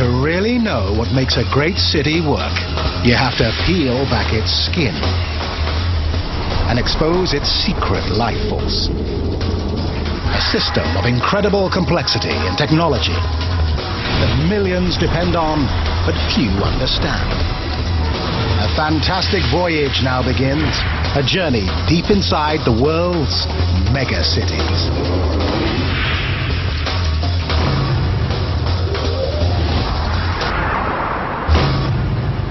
to really know what makes a great city work, you have to peel back its skin and expose its secret life force. A system of incredible complexity and technology that millions depend on, but few understand. A fantastic voyage now begins, a journey deep inside the world's mega cities.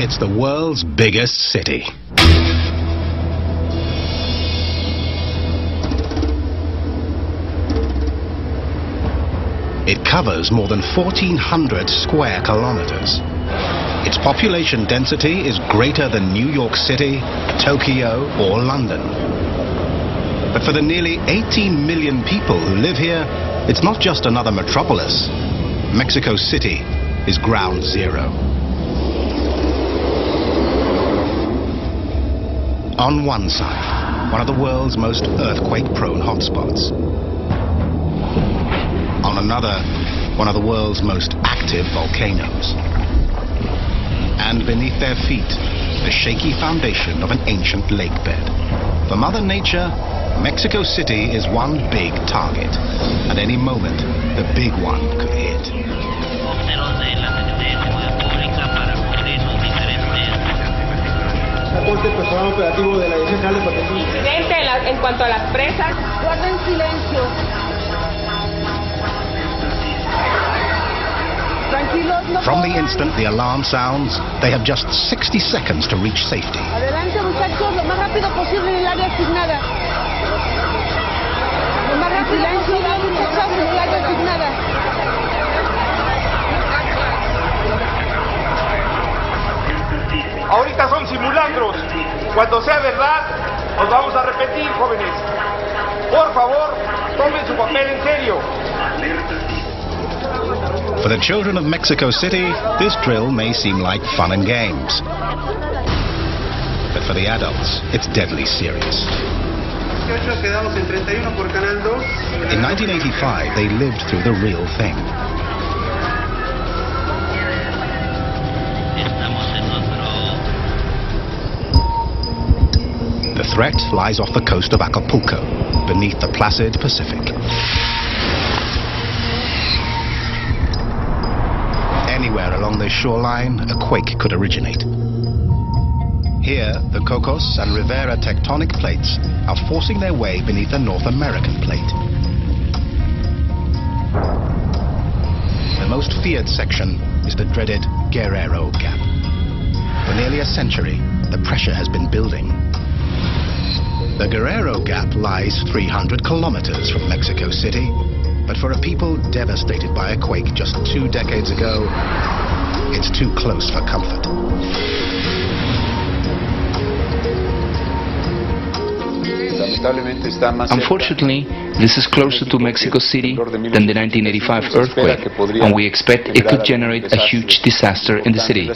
It's the world's biggest city. It covers more than 1,400 square kilometers. Its population density is greater than New York City, Tokyo, or London. But for the nearly 18 million people who live here, it's not just another metropolis. Mexico City is ground zero. On one side, one of the world's most earthquake-prone hotspots. On another, one of the world's most active volcanoes. And beneath their feet, the shaky foundation of an ancient lake bed. For Mother Nature, Mexico City is one big target. At any moment, the big one could hit. En cuanto a las presas, guarden silencio. From the instant the alarm sounds, they have just 60 seconds to reach safety. Adelante, muchachos, lo más rápido posible en el área asignada. Lo más rápido posible, muchachos, en el área asignada. Ahorita son simulacros. Cuando sea verdad, os vamos a repetir, jóvenes. Por favor, tomen su papel en serio. For the children of Mexico City, this drill may seem like fun and games. But for the adults, it's deadly serious. In 1985, they lived through the real thing. The threat lies off the coast of Acapulco, beneath the placid Pacific. Anywhere along this shoreline, a quake could originate. Here, the Cocos and Rivera tectonic plates are forcing their way beneath the North American plate. The most feared section is the dreaded Guerrero Gap. For nearly a century, the pressure has been building. The Guerrero Gap lies 300 kilometers from Mexico City, but for a people devastated by a quake just 2 decades ago, it's too close for comfort. Unfortunately, this is closer to Mexico City than the 1985 earthquake, and we expect it could generate a huge disaster in the city.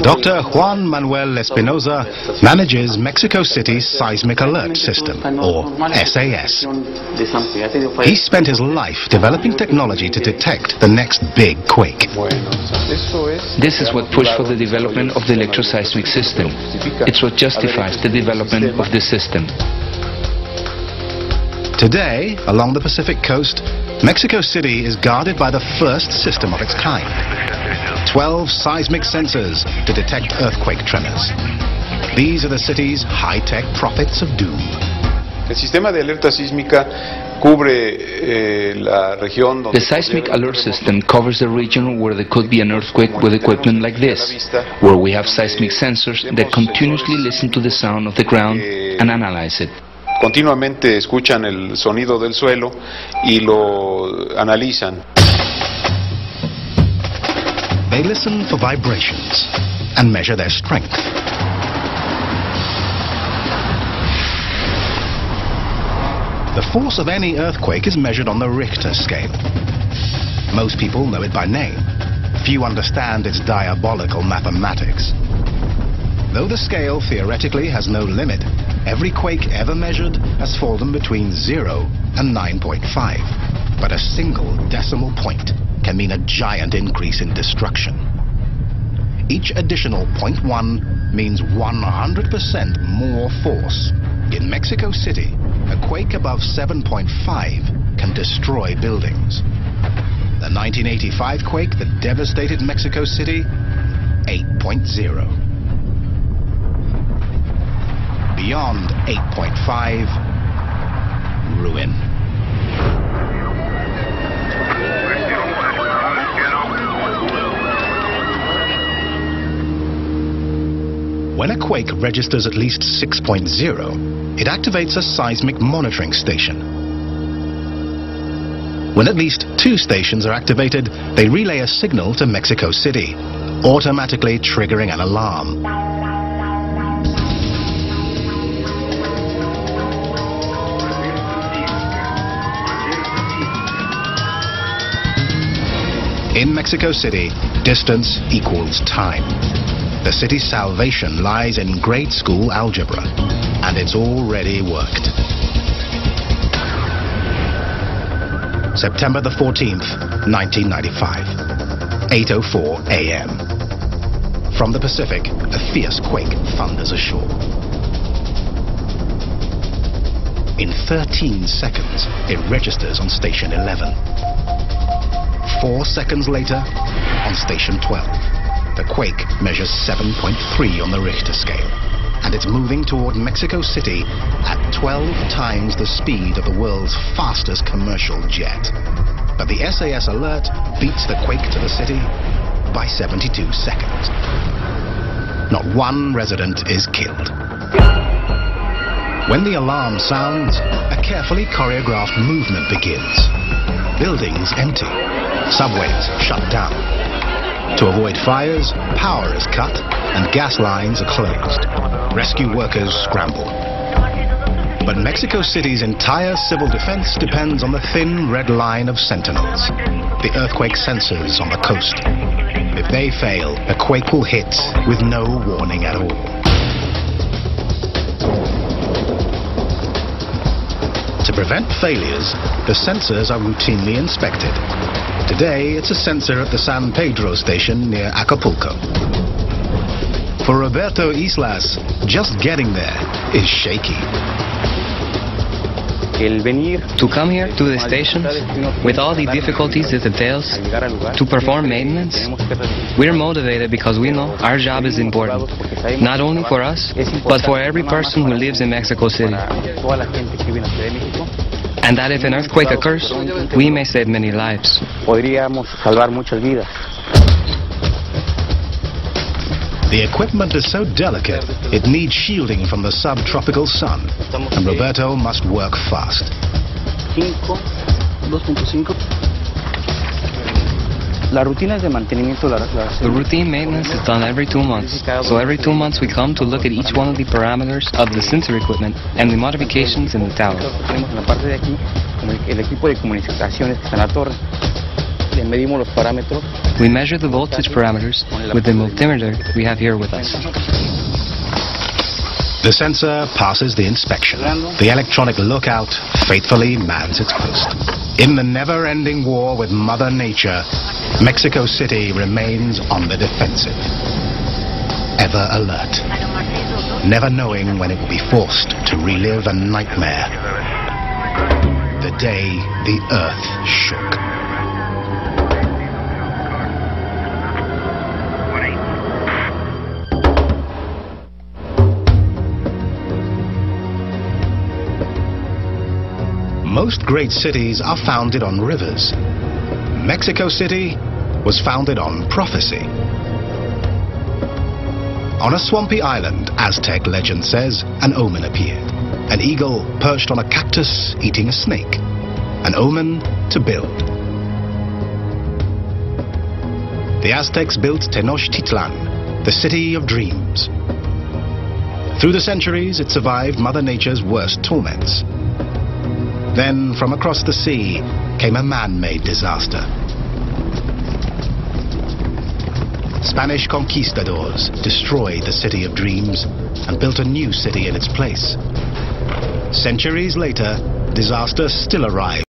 Dr. Juan Manuel Espinoza manages Mexico City's Seismic Alert System, or SAS. He spent his life developing technology to detect the next big quake. This is what pushed for the development of the electroseismic system. It's what justifies the development of this system. Today, along the Pacific coast, Mexico City is guarded by the first system of its kind. 12 seismic sensors to detect earthquake tremors. These are the city's high-tech prophets of doom. The seismic alert system covers a region where there could be an earthquake with equipment like this, where we have seismic sensors that continuously listen to the sound of the ground and analyze it. Continuamente escuchan el sonido del suelo y lo analizan. They listen for vibrations and measure their strength. The force of any earthquake is measured on the Richter scale. Most people know it by name. Few understand its diabolical mathematics. Though the scale theoretically has no limit, every quake ever measured has fallen between 0 and 9.5, but a single decimal point can mean a giant increase in destruction. Each additional 0.1 means 100% more force. In Mexico City, a quake above 7.5 can destroy buildings. The 1985 quake that devastated Mexico City, 8.0. Beyond 8.5, ruin. When a quake registers at least 6.0, it activates a seismic monitoring station. When at least 2 stations are activated, they relay a signal to Mexico City, automatically triggering an alarm. In Mexico City, distance equals time. The city's salvation lies in grade school algebra, and it's already worked. September the 14th, 1995, 8:04 a.m. From the Pacific, a fierce quake thunders ashore. In 13 seconds, it registers on Station 11. 4 seconds later, on Station 12, the quake measures 7.3 on the Richter scale, and it's moving toward Mexico City at 12 times the speed of the world's fastest commercial jet. But the SAS alert beats the quake to the city by 72 seconds. Not one resident is killed. When the alarm sounds, a carefully choreographed movement begins. Buildings empty. Subways shut down. To avoid fires, power is cut and gas lines are closed. Rescue workers scramble. But Mexico City's entire civil defense depends on the thin red line of sentinels, the earthquake sensors on the coast. If they fail, a quake will hit with no warning at all. To prevent failures, the sensors are routinely inspected. Today, it's a sensor at the San Pedro station near Acapulco. For Roberto Islas, just getting there is shaky. To come here to the stations, with all the difficulties it entails, to perform maintenance, we're motivated because we know our job is important, not only for us, but for every person who lives in Mexico City. And that if an earthquake occurs, we may save many lives. The equipment is so delicate, it needs shielding from the subtropical sun, and Roberto must work fast. The routine maintenance is done every 2 months, so every 2 months we come to look at each one of the parameters of the sensor equipment and the modifications in the tower. We measure the voltage parameters with the multimeter we have here with us. The sensor passes the inspection. The electronic lookout faithfully mans its post. In the never-ending war with Mother Nature, Mexico City remains on the defensive. Ever alert. Never knowing when it will be forced to relive a nightmare. The day the earth shook. Most great cities are founded on rivers. Mexico City was founded on prophecy. On a swampy island, Aztec legend says, an omen appeared. An eagle perched on a cactus eating a snake. An omen to build. The Aztecs built Tenochtitlan, the city of dreams. Through the centuries, it survived Mother Nature's worst torments. Then, from across the sea, came a man-made disaster. Spanish conquistadors destroyed the city of dreams and built a new city in its place. Centuries later, disaster still arrived.